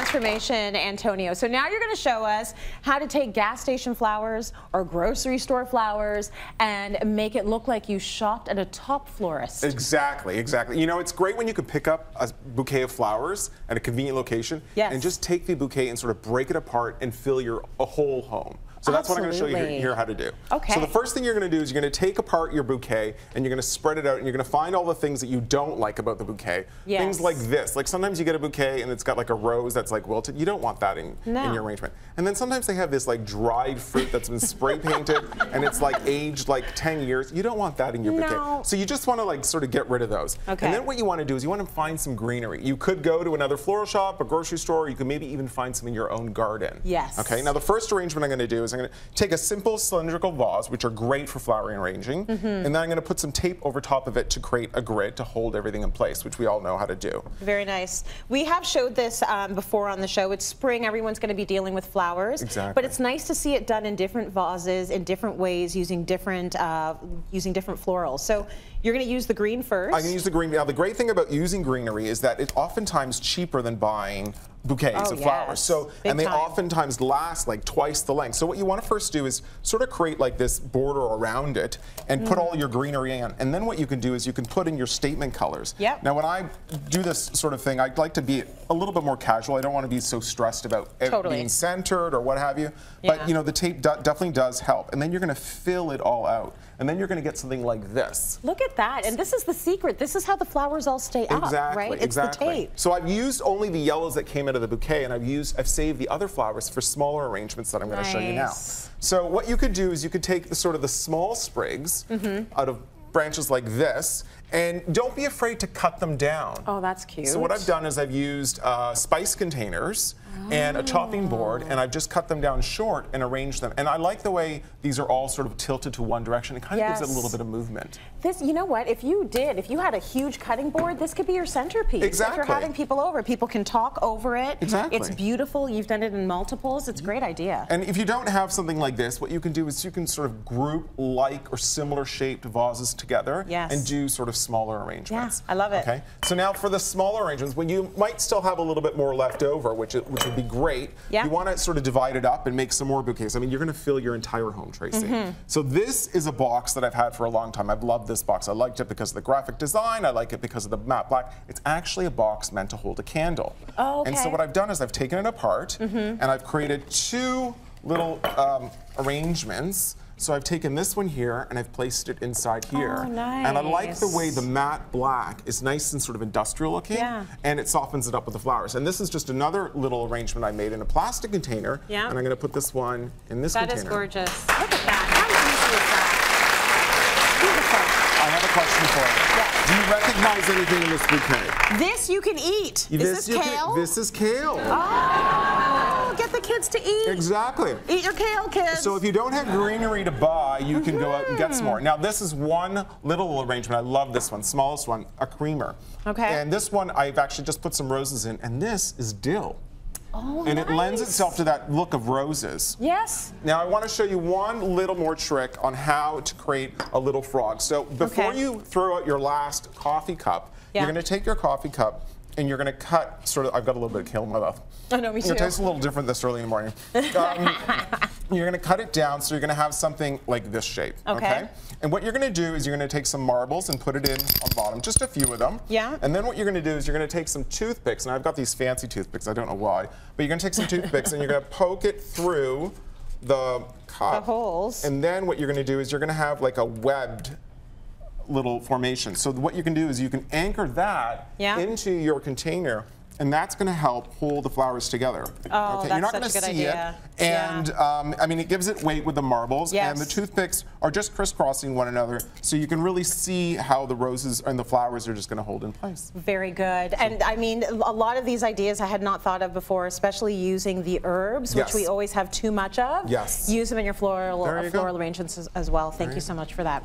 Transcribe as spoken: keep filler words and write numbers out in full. transformation, Antonio. So now you're going to show us how to take gas station flowers or grocery store flowers and make it look like you shopped at a top florist. Exactly, exactly. You know, it's great when you can pick up a bouquet of flowers at a convenient location, yes, and just take the bouquet and sort of break it apart and fill your a whole home. So that's Absolutely. What I'm going to show you here, here how to do. Okay. So the first thing you're going to do is you're going to take apart your bouquet and you're going to spread it out and you're going to find all the things that you don't like about the bouquet. Yes. Things like this. Like sometimes you get a bouquet and it's got like a rose that's like wilted. You don't want that in, no. in your arrangement. And then sometimes they have this like dried fruit that's been spray painted and it's like aged like ten years. You don't want that in your no. bouquet. So you just want to like sort of get rid of those. Okay. And then what you want to do is you want to find some greenery. You could go to another floral shop, a grocery store, or you could maybe even find some in your own garden. Yes. Okay. Now the first arrangement I'm going to do is I'm going to take a simple cylindrical vase, which are great for flowering arranging, mm-hmm. and then I'm going to put some tape over top of it to create a grid to hold everything in place, which we all know how to do. Very nice. We have showed this um, before on the show. It's spring. Everyone's going to be dealing with flowers. Exactly. But it's nice to see it done in different vases, in different ways, using different uh, using different florals. So you're going to use the green first. I'm going to use the green. Now, the great thing about using greenery is that it's oftentimes cheaper than buying bouquets oh, of yes. flowers. So, Big and they time. Oftentimes last like twice the length. So what you want to first do is sort of create like this border around it and mm. put all your greenery in. And then what you can do is you can put in your statement colors. Yep. Now when I do this sort of thing, I'd like to be a little bit more casual. I don't want to be so stressed about totally. It being centered or what have you. Yeah. But you know, the tape do definitely does help. And then you're going to fill it all out. And then you're going to get something like this. Look at that. And this is the secret. This is how the flowers all stay exactly, up, right? It's exactly. the tape. So I've used only the yellows that came out of the bouquet, and I've used, I've saved the other flowers for smaller arrangements that I'm going nice. To show you now. So what you could do is you could take the, sort of the small sprigs mm-hmm. out of branches like this, and don't be afraid to cut them down. Oh, that's cute. So what I've done is I've used uh, spice containers oh. and a chopping board, and I've just cut them down short and arranged them. And I like the way these are all sort of tilted to one direction. It kind yes. of gives it a little bit of movement. This, you know what, if you did, if you had a huge cutting board, this could be your centerpiece. Exactly. If you're having people over, people can talk over it. Exactly. It's beautiful. You've done it in multiples. It's a great idea. And if you don't have something like this, what you can do is you can sort of group like or similar shaped vases together yes. and do sort of smaller arrangements. Yeah, I love it. Okay, so now for the smaller arrangements, when you might still have a little bit more left over, which is, which would be great, yeah. you want to sort of divide it up and make some more bouquets. I mean, you're going to fill your entire home, Tracy. Mm-hmm. So this is a box that I've had for a long time. I've loved this box. I liked it because of the graphic design. I like it because of the matte black. It's actually a box meant to hold a candle. Oh, okay. And so what I've done is I've taken it apart mm-hmm. and I've created two little um, arrangements. So I've taken this one here and I've placed it inside here. Oh, nice. And I like the way the matte black is nice and sort of industrial looking yeah. and it softens it up with the flowers. And this is just another little arrangement I made in a plastic container yeah. and I'm going to put this one in this that container. That is gorgeous. Look at that. How easy is that? Beautiful. I have a question for you. Yes. Do you recognize anything in this bouquet? This you can eat. This is this kale? Can, this is kale. Oh. Get the kids to eat. Exactly. Eat your kale, kids. So if you don't have greenery to buy, you can mm-hmm. go out and get some more. Now this is one little arrangement. I love this one, smallest one, a creamer. Okay. And this one I've actually just put some roses in, and this is dill. Oh, and nice. It lends itself to that look of roses. Yes. Now I want to show you one little more trick on how to create a little frog. So before okay. you throw out your last coffee cup, yeah. you're going to take your coffee cup and you're going to cut sort of, I've got a little bit of kale in my mouth. Oh, no, me too. It tastes a little different this early in the morning. Um, you're going to cut it down so you're going to have something like this shape. Okay. okay? And what you're going to do is you're going to take some marbles and put it in on the bottom, just a few of them. Yeah. And then what you're going to do is you're going to take some toothpicks, and I've got these fancy toothpicks, I don't know why, but you're going to take some toothpicks and you're going to poke it through the cup. The holes. And then what you're going to do is you're going to have like a webbed little formation. So what you can do is you can anchor that yeah. into your container, and that's going to help hold the flowers together. Oh, okay? That's You're not going to see idea. It. And yeah. um, I mean, it gives it weight with the marbles, yes. and the toothpicks are just crisscrossing one another, so you can really see how the roses and the flowers are just going to hold in place. Very good. So, and I mean, a lot of these ideas I had not thought of before, especially using the herbs, yes. which we always have too much of. Yes. Use them in your floral, you floral arrangements as, as well. Thank right. you so much for that.